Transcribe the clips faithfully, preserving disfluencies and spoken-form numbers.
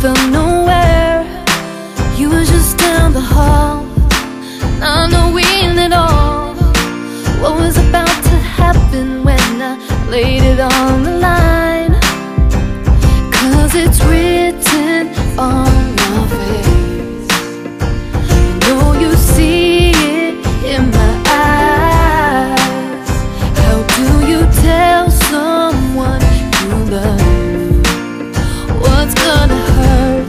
felt nowhere. You were just down the hall, not knowing at all what was about to happen when I laid it on the line. Cause it's written on your face, you know you see it in my eyes. How do you tell someone you love what's gonna hurt?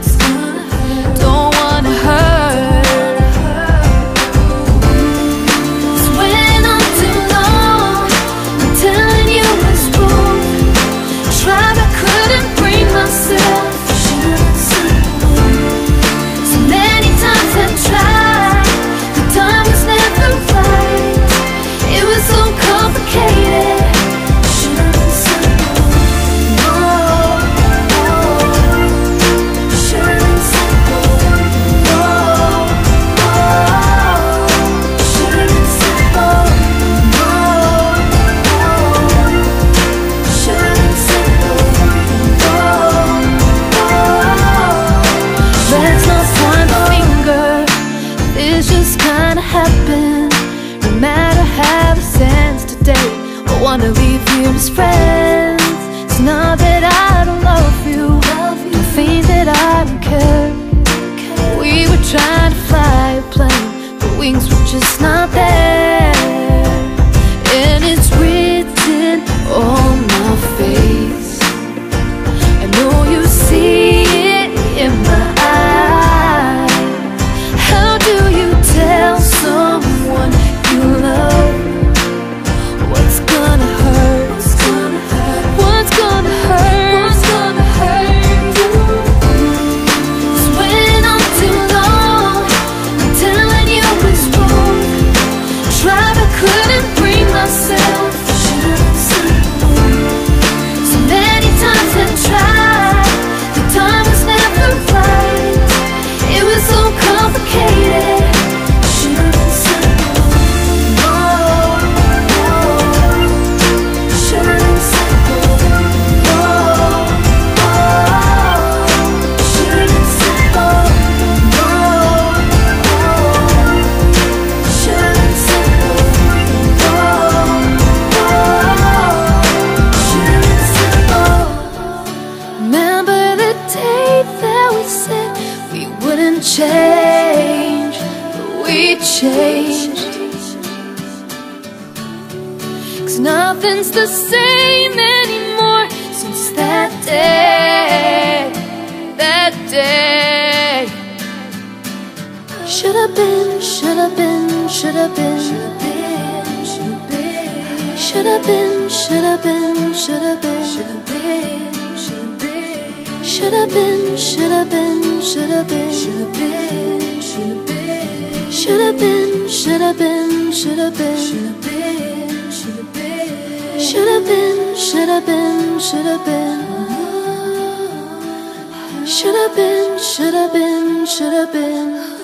Don't wanna hurt. It's when I'm too long, I'm telling you it's wrong. Tried but couldn't bring myself. So many times I tried, the time was never right. It was so complicated. Wanna leave here as friends. It's not that I don't love you, the thing that I don't care. We were trying to fly a plane, the wings were just not there. And it's written on my face, I know you see it in my eyes. How do you tell someone you love myself? So many times I tried, the time was never right. It was so complicated. Change, but we changed. Cause nothing's the same anymore since that day, that day. Should've been, should've been, should've been, should've been, should've been, should've been, should've been, should've been. Should've been, should've been, should've been, should've been, should've been, should've been, should've been, should've been, should've been, should've been, should've been, should've been, should've been, should've been, should've been.